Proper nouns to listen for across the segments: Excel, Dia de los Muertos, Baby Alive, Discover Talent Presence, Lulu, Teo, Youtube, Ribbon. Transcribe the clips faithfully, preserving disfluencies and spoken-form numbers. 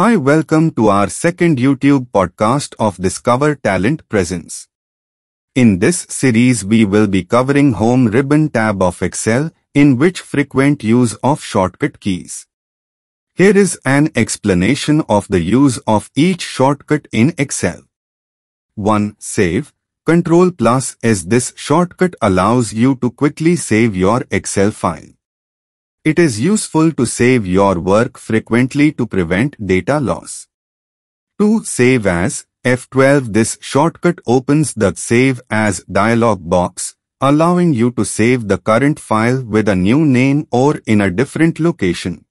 Hi, welcome to our second YouTube podcast of Discover Talent Presence. In this series, we will be covering Home Ribbon tab of Excel, in which frequent use of shortcut keys. Here is an explanation of the use of each shortcut in Excel. one. Save. Control plus S. This shortcut allows you to quickly save your Excel file. It is useful to save your work frequently to prevent data loss. two. Save as. F twelve. This shortcut opens the Save As dialog box, allowing you to save the current file with a new name or in a different location.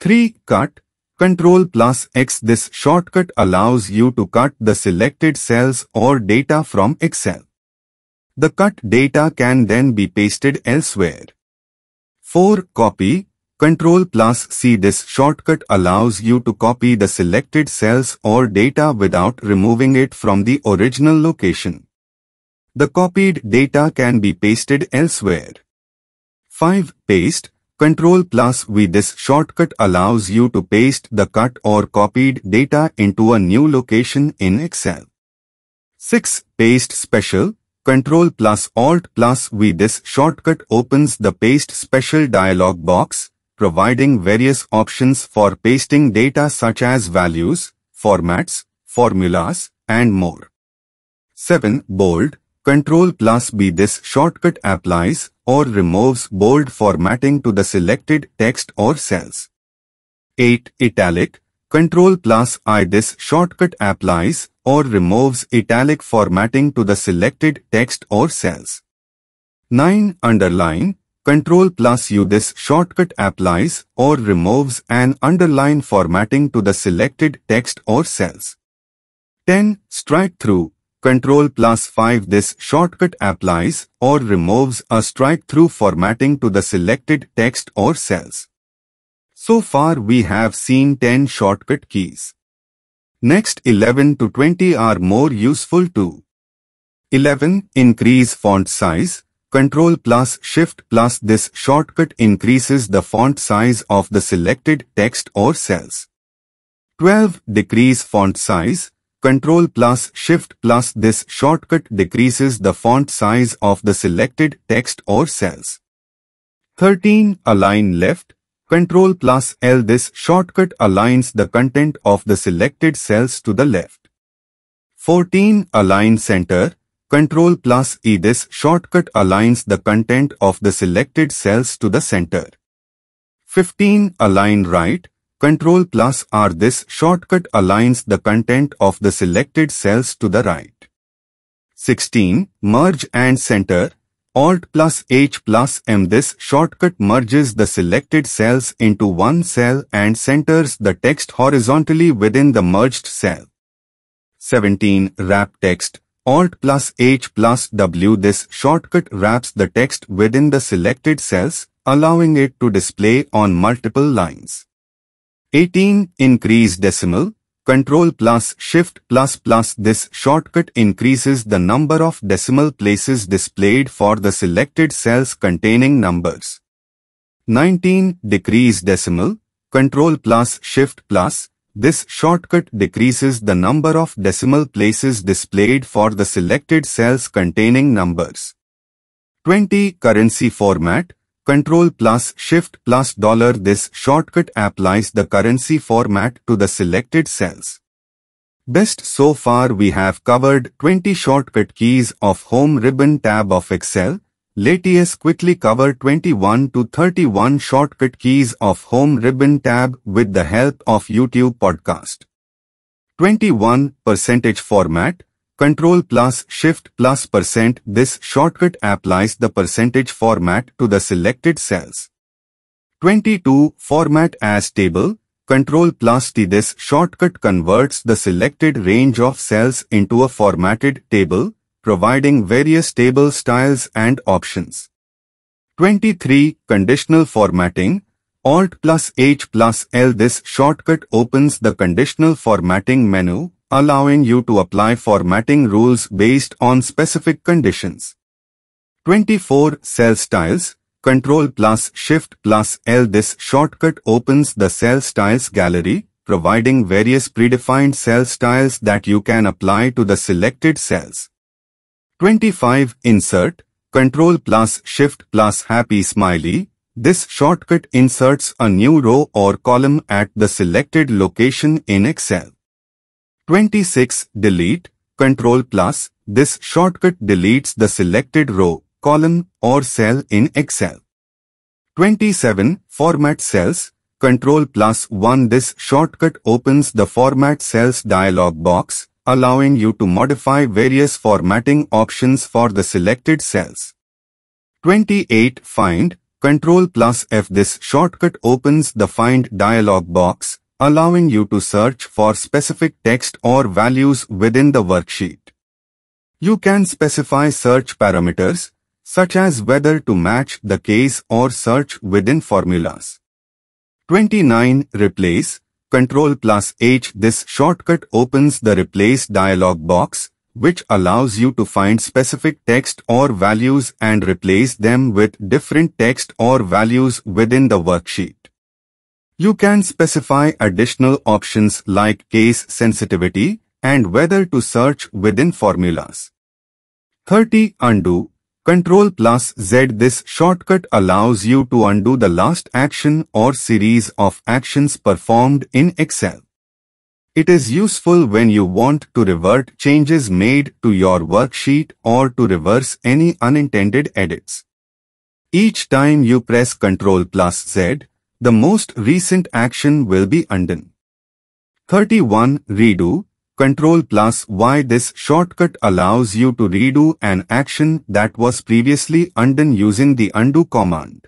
three. Cut. Control plus X. This shortcut allows you to cut the selected cells or data from Excel. The cut data can then be pasted elsewhere. four. Copy. Control plus C. This shortcut allows you to copy the selected cells or data without removing it from the original location. The copied data can be pasted elsewhere. five. Paste. Control plus V. This shortcut allows you to paste the cut or copied data into a new location in Excel. six. Paste special. Control plus Alt plus V. This shortcut opens the Paste Special dialog box, providing various options for pasting data such as values, formats, formulas, and more. seven. Bold. Control plus B. This shortcut applies or removes bold formatting to the selected text or cells. eight. Italic. Control plus I. This shortcut applies or removes italic formatting to the selected text or cells. nine. Underline. Control plus U. This shortcut applies or removes an underline formatting to the selected text or cells. ten. Strike through. Control plus five. This shortcut applies or removes a strike-through formatting to the selected text or cells. So far we have seen ten shortcut keys. Next eleven to twenty are more useful too. eleven. Increase font size. Control plus Shift plus this shortcut increases the font size of the selected text or cells. twelve. Decrease font size. Control plus Shift plus this shortcut decreases the font size of the selected text or cells. thirteen. Align left. Control plus L. This shortcut aligns the content of the selected cells to the left. fourteen. Align center. Control plus E. This shortcut aligns the content of the selected cells to the center. fifteen. Align right. Control plus R. This shortcut aligns the content of the selected cells to the right. sixteen. Merge and center. Alt plus H plus M. This shortcut merges the selected cells into one cell and centers the text horizontally within the merged cell. seventeen. Wrap text. Alt plus H plus W. This shortcut wraps the text within the selected cells, allowing it to display on multiple lines. eighteen. Increase decimal. Control plus Shift plus plus this shortcut increases the number of decimal places displayed for the selected cells containing numbers. nineteen. Decrease decimal. Control plus Shift plus this shortcut decreases the number of decimal places displayed for the selected cells containing numbers. twenty. Currency format. Control plus Shift plus dollar. This shortcut applies the currency format to the selected cells. Best so far we have covered twenty shortcut keys of Home Ribbon tab of Excel. Let us quickly cover twenty-one to thirty-one shortcut keys of Home Ribbon tab with the help of YouTube podcast. twenty-one. Percentage format. Control plus Shift plus percent. This shortcut applies the percentage format to the selected cells. twenty-two. Format as table. Control plus T. This shortcut converts the selected range of cells into a formatted table, providing various table styles and options. twenty-three. Conditional formatting. Alt plus H plus L. This shortcut opens the conditional formatting menu, allowing you to apply formatting rules based on specific conditions. twenty-four. Cell styles. Control plus Shift plus L. This shortcut opens the Cell Styles gallery, providing various predefined cell styles that you can apply to the selected cells. twenty-five Insert, Control plus Shift plus Happy Smiley. This shortcut inserts a new row or column at the selected location in Excel. twenty-six Delete, Control plus. This shortcut deletes the selected row, column, or cell in Excel. twenty-seven Format Cells, Control plus one. This shortcut opens the Format Cells dialog box, allowing you to modify various formatting options for the selected cells. twenty-eight Find, Control plus F. This shortcut opens the Find dialog box, allowing you to search for specific text or values within the worksheet. You can specify search parameters, such as whether to match the case or search within formulas. twenty-nine Replace, Control plus H. This shortcut opens the Replace dialog box, which allows you to find specific text or values and replace them with different text or values within the worksheet. You can specify additional options like case sensitivity and whether to search within formulas. thirty Undo, Control plus Z. This shortcut allows you to undo the last action or series of actions performed in Excel. It is useful when you want to revert changes made to your worksheet or to reverse any unintended edits. Each time you press Control plus Z, the most recent action will be undone. thirty-one Redo, Control plus Y. This shortcut allows you to redo an action that was previously undone using the undo command.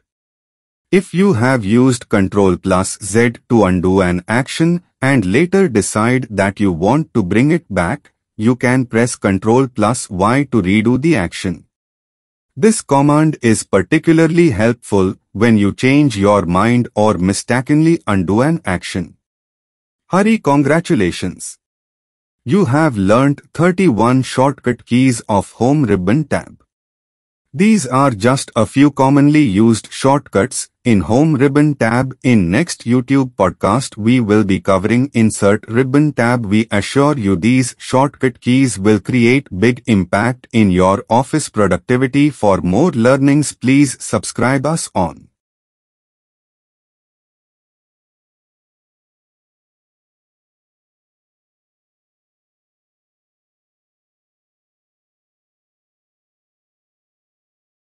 If you have used Control plus Z to undo an action and later decide that you want to bring it back, you can press Control plus Y to redo the action. This command is particularly helpful when you change your mind or mistakenly undo an action. Hurry, congratulations! You have learned thirty-one shortcut keys of Home Ribbon tab. These are just a few commonly used shortcuts in Home Ribbon tab. In next YouTube podcast, we will be covering Insert Ribbon tab. We assure you these shortcut keys will create big impact in your office productivity. For more learnings, please subscribe us on.